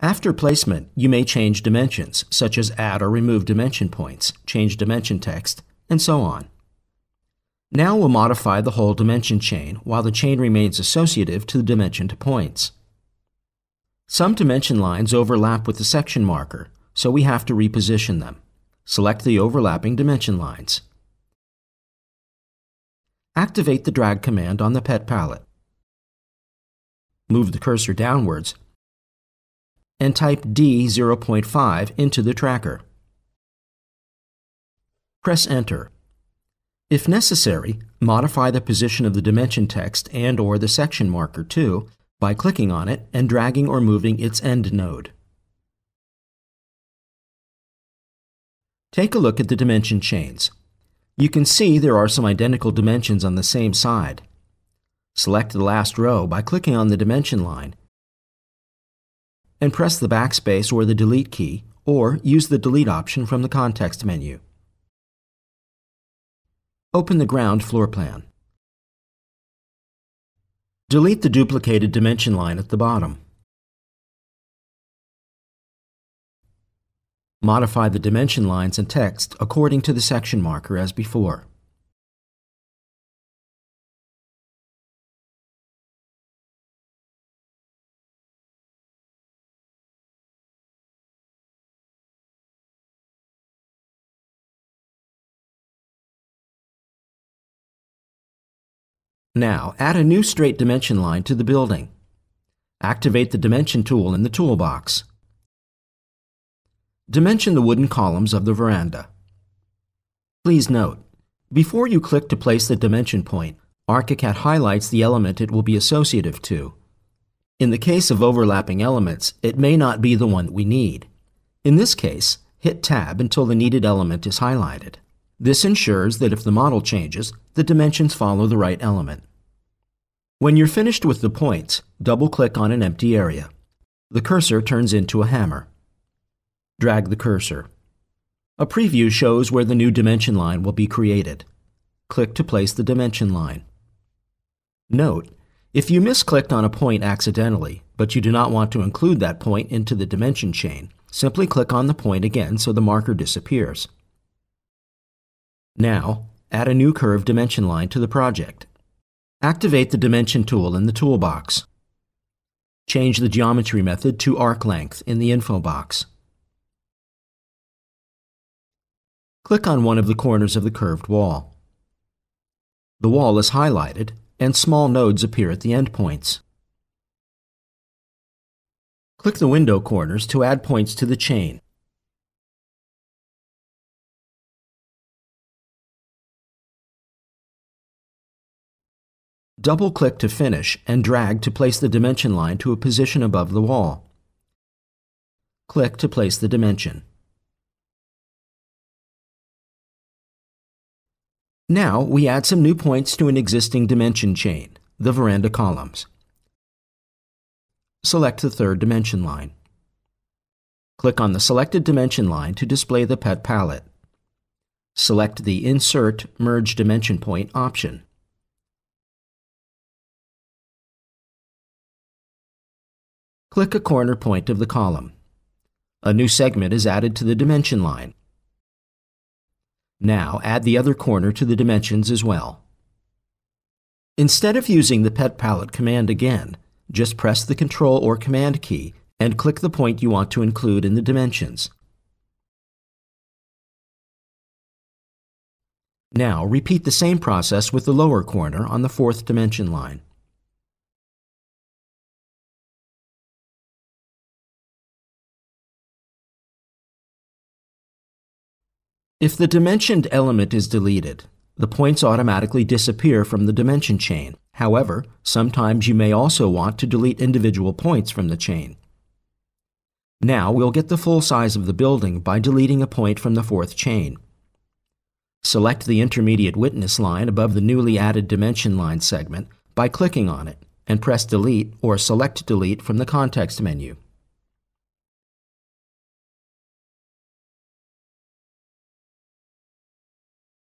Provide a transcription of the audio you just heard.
After placement, you may change dimensions, such as add or remove dimension points, change dimension text, and so on. Now we'll modify the whole dimension chain while the chain remains associative to the dimension to points. Some dimension lines overlap with the section marker, so we have to reposition them. Select the overlapping dimension lines. Activate the drag command on the Pet Palette. Move the cursor downwards and type D0.5 into the tracker. Press Enter. If necessary, modify the position of the dimension text and/or the section marker too by clicking on it and dragging or moving its end node. Take a look at the dimension chains. You can see there are some identical dimensions on the same side. Select the last row by clicking on the dimension line and press the backspace or the delete key, or use the delete option from the context menu. Open the ground floor plan. Delete the duplicated dimension line at the bottom. Modify the dimension lines and text according to the section marker as before. Now, add a new straight dimension line to the building. Activate the Dimension tool in the Toolbox. Dimension the wooden columns of the veranda. Please note, before you click to place the dimension point, ArchiCAD highlights the element it will be associative to. In the case of overlapping elements, it may not be the one that we need. In this case, hit Tab until the needed element is highlighted. This ensures that if the model changes, the dimensions follow the right element. When you're finished with the points, double-click on an empty area. The cursor turns into a hammer. Drag the cursor. A preview shows where the new dimension line will be created. Click to place the dimension line. Note, if you misclicked on a point accidentally, but you do not want to include that point into the dimension chain, simply click on the point again so the marker disappears. Now, add a new curved dimension line to the project. Activate the Dimension tool in the Toolbox. Change the geometry method to Arc Length in the Info Box. Click on one of the corners of the curved wall. The wall is highlighted, and small nodes appear at the endpoints. Click the window corners to add points to the chain. Double-click to finish and drag to place the dimension line to a position above the wall. Click to place the dimension. Now we add some new points to an existing dimension chain, the veranda columns. Select the third dimension line. Click on the selected dimension line to display the Pet Palette. Select the Insert Merge Dimension Point option. Click a corner point of the column. A new segment is added to the dimension line. Now add the other corner to the dimensions as well. Instead of using the Pet Palette command again, just press the Control or Command key and click the point you want to include in the dimensions. Now repeat the same process with the lower corner on the fourth dimension line. If the dimensioned element is deleted, the points automatically disappear from the dimension chain. However, sometimes you may also want to delete individual points from the chain. Now we'll get the full size of the building by deleting a point from the fourth chain. Select the intermediate witness line above the newly added dimension line segment by clicking on it and press Delete or Select Delete from the context menu.